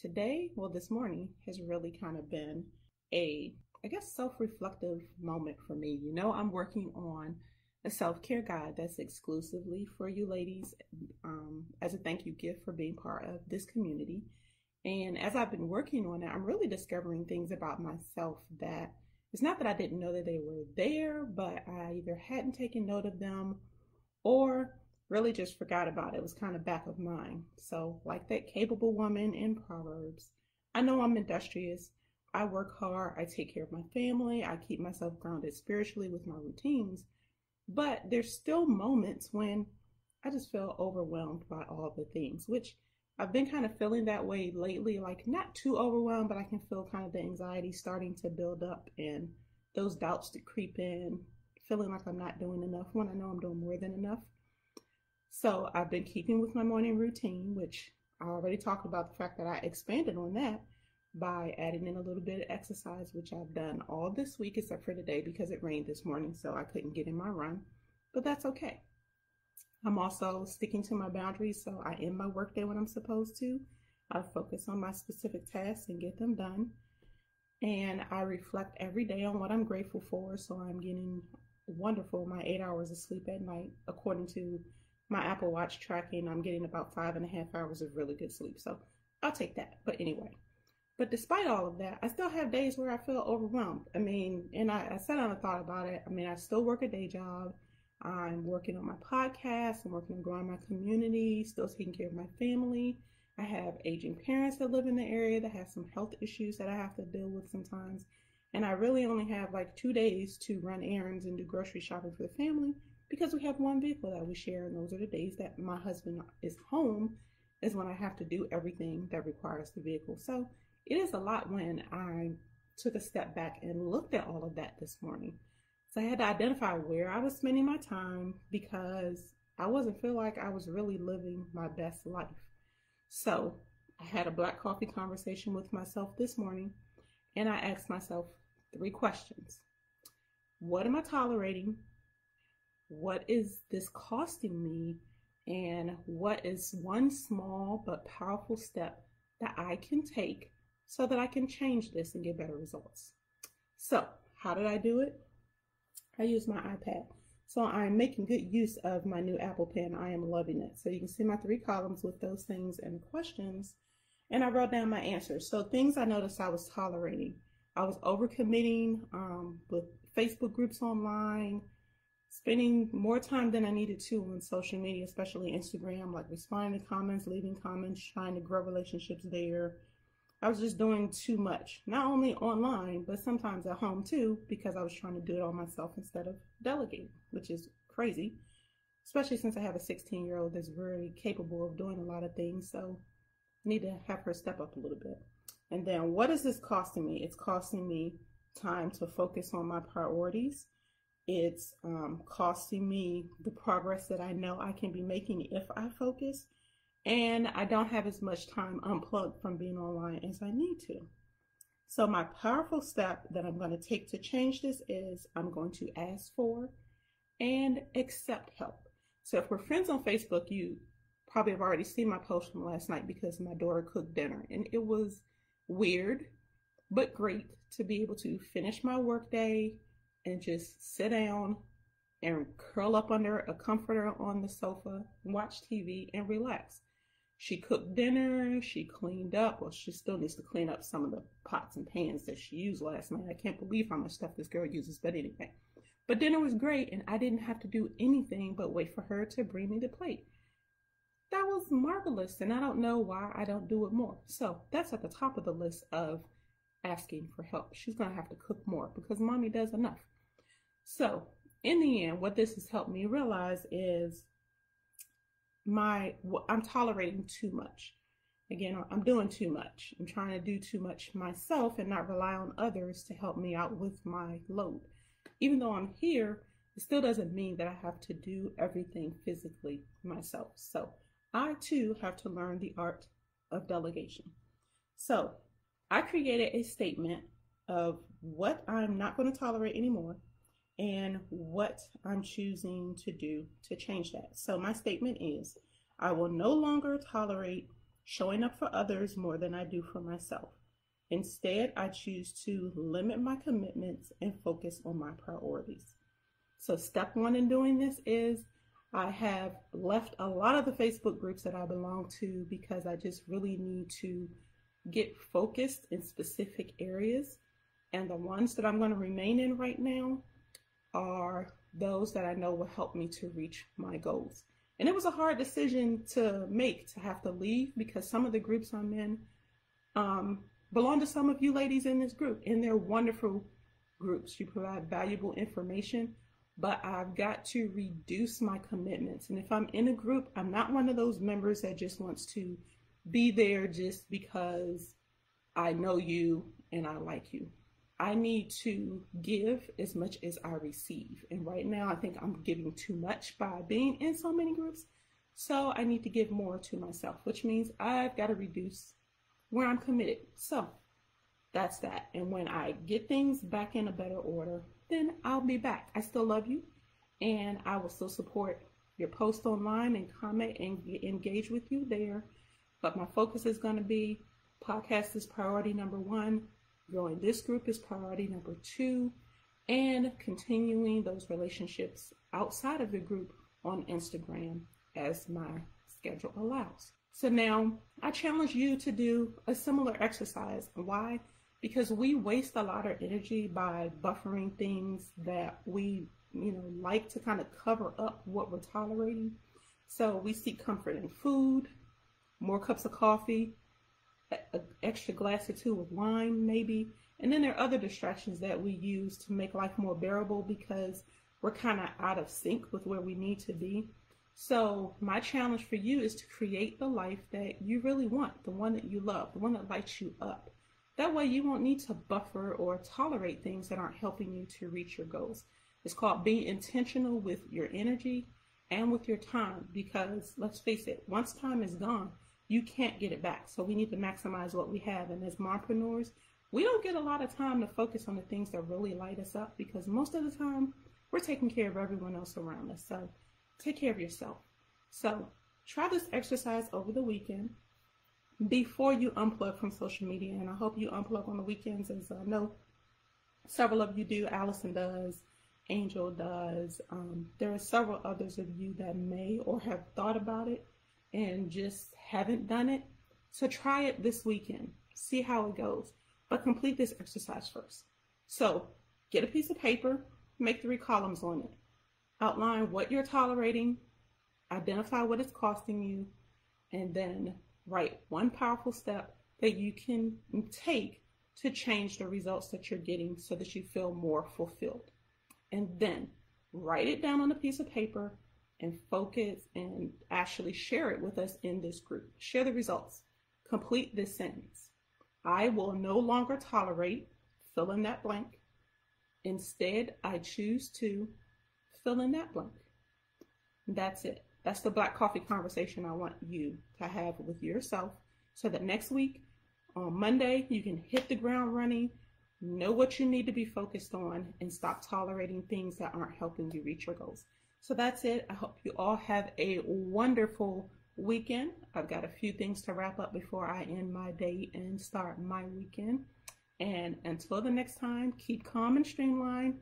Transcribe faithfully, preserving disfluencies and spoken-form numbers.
today, well, this morning has really kind of been a, I guess, self-reflective moment for me. You know, I'm working on a self-care guide that's exclusively for you ladies um, as a thank you gift for being part of this community. And as I've been working on it, I'm really discovering things about myself that it's not that I didn't know that they were there, but I either hadn't taken note of them or really just forgot about it. It was kind of back of mind. So like that capable woman in Proverbs, I know I'm industrious. I work hard. I take care of my family. I keep myself grounded spiritually with my routines. But there's still moments when I just feel overwhelmed by all the things, which I've been kind of feeling that way lately, like not too overwhelmed, but I can feel kind of the anxiety starting to build up and those doubts to creep in, feeling like I'm not doing enough when I know I'm doing more than enough. So I've been keeping with my morning routine, which I already talked about the fact that I expanded on that by adding in a little bit of exercise, which I've done all this week except for today because it rained this morning, so I couldn't get in my run, but that's okay. I'm also sticking to my boundaries, so I end my workday when I'm supposed to. I focus on my specific tasks and get them done, and I reflect every day on what I'm grateful for, so I'm getting wonderful my eight hours of sleep at night. According to my Apple Watch tracking, I'm getting about five and a half hours of really good sleep, so I'll take that. But anyway, but despite all of that, I still have days where I feel overwhelmed. I mean, and I, I sat down and thought about it. I mean, I still work a day job. I'm working on my podcast. I'm working on growing my community, still taking care of my family. I have aging parents that live in the area that have some health issues that I have to deal with sometimes. And I really only have like two days to run errands and do grocery shopping for the family because we have one vehicle that we share. And those are the days that my husband is home is when I have to do everything that requires the vehicle. So it is a lot. When I took a step back and looked at all of that this morning, so I had to identify where I was spending my time because I wasn't feel like I was really living my best life. So I had a black coffee conversation with myself this morning, and I asked myself three questions. What am I tolerating? What is this costing me? And what is one small but powerful step that I can take so that I can change this and get better results? So how did I do it? I use my iPad. So I'm making good use of my new Apple Pen. I am loving it. So you can see my three columns with those things and questions. And I wrote down my answers. So things I noticed I was tolerating. I was overcommitting um, with Facebook groups online, spending more time than I needed to on social media, especially Instagram, like responding to comments, leaving comments, trying to grow relationships there. I was just doing too much, not only online, but sometimes at home too, because I was trying to do it all myself instead of delegating, which is crazy, especially since I have a sixteen-year-old that's very capable of doing a lot of things, so I need to have her step up a little bit. And then what is this costing me? It's costing me time to focus on my priorities. It's um, costing me the progress that I know I can be making if I focus. And I don't have as much time unplugged from being online as I need to. So my powerful step that I'm going to take to change this is I'm going to ask for and accept help. So if we're friends on Facebook, you probably have already seen my post from last night because my daughter cooked dinner. And it was weird, but great to be able to finish my workday and just sit down and curl up under a comforter on the sofa, watch T V, and relax. She cooked dinner, she cleaned up, well, she still needs to clean up some of the pots and pans that she used last night. I can't believe how much stuff this girl uses, but anyway. But dinner was great, and I didn't have to do anything but wait for her to bring me the plate. That was marvelous, and I don't know why I don't do it more. So that's at the top of the list of asking for help. She's gonna have to cook more because mommy does enough. So in the end, what this has helped me realize is my, I'm tolerating too much. Again, I'm doing too much. I'm trying to do too much myself and not rely on others to help me out with my load. Even though I'm here, it still doesn't mean that I have to do everything physically myself. So I too have to learn the art of delegation. So I created a statement of what I'm not going to tolerate anymore and what I'm choosing to do to change that. So my statement is, I will no longer tolerate showing up for others more than I do for myself. Instead, I choose to limit my commitments and focus on my priorities. So step one in doing this is I have left a lot of the Facebook groups that I belong to because I just really need to get focused in specific areas. And the ones that I'm going to remain in right now are those that I know will help me to reach my goals. And it was a hard decision to make to have to leave because some of the groups I'm in um, belong to some of you ladies in this group, and they're wonderful groups. You provide valuable information, but I've got to reduce my commitments. And if I'm in a group, I'm not one of those members that just wants to be there just because I know you and I like you. I need to give as much as I receive. And right now I think I'm giving too much by being in so many groups. So I need to give more to myself, which means I've got to reduce where I'm committed. So that's that. And when I get things back in a better order, then I'll be back. I still love you and I will still support your post online and comment and engage with you there. But my focus is going to be podcast is priority number one. Growing this group is priority number two, and continuing those relationships outside of the group on Instagram as my schedule allows. So now I challenge you to do a similar exercise. Why? Because we waste a lot of energy by buffering things that we, you know, like to kind of cover up what we're tolerating. So we seek comfort in food, more cups of coffee, an extra glass or two of wine maybe. And then there are other distractions that we use to make life more bearable because we're kind of out of sync with where we need to be. So my challenge for you is to create the life that you really want, the one that you love, the one that lights you up. That way you won't need to buffer or tolerate things that aren't helping you to reach your goals. It's called being intentional with your energy and with your time, because let's face it, once time is gone, you can't get it back. So we need to maximize what we have. And as mompreneurs, we don't get a lot of time to focus on the things that really light us up, because most of the time we're taking care of everyone else around us. So take care of yourself. So try this exercise over the weekend before you unplug from social media. And I hope you unplug on the weekends, as I know several of you do. Allison does, Angel does. Um, there are several others of you that may or have thought about it and just haven't done it. So try it this weekend, see how it goes, but complete this exercise first. So get a piece of paper, make three columns on it, outline what you're tolerating, identify what it's costing you, and then write one powerful step that you can take to change the results that you're getting so that you feel more fulfilled. And then write it down on a piece of paper and focus and actually share it with us in this group. Share the results. Complete this sentence. I will no longer tolerate, fill in that blank. Instead, I choose to fill in that blank. That's it. That's the black coffee conversation I want you to have with yourself, so that next week on Monday, you can hit the ground running, know what you need to be focused on, and stop tolerating things that aren't helping you reach your goals. So that's it. I hope you all have a wonderful weekend. I've got a few things to wrap up before I end my day and start my weekend. And until the next time, keep calm and streamlined.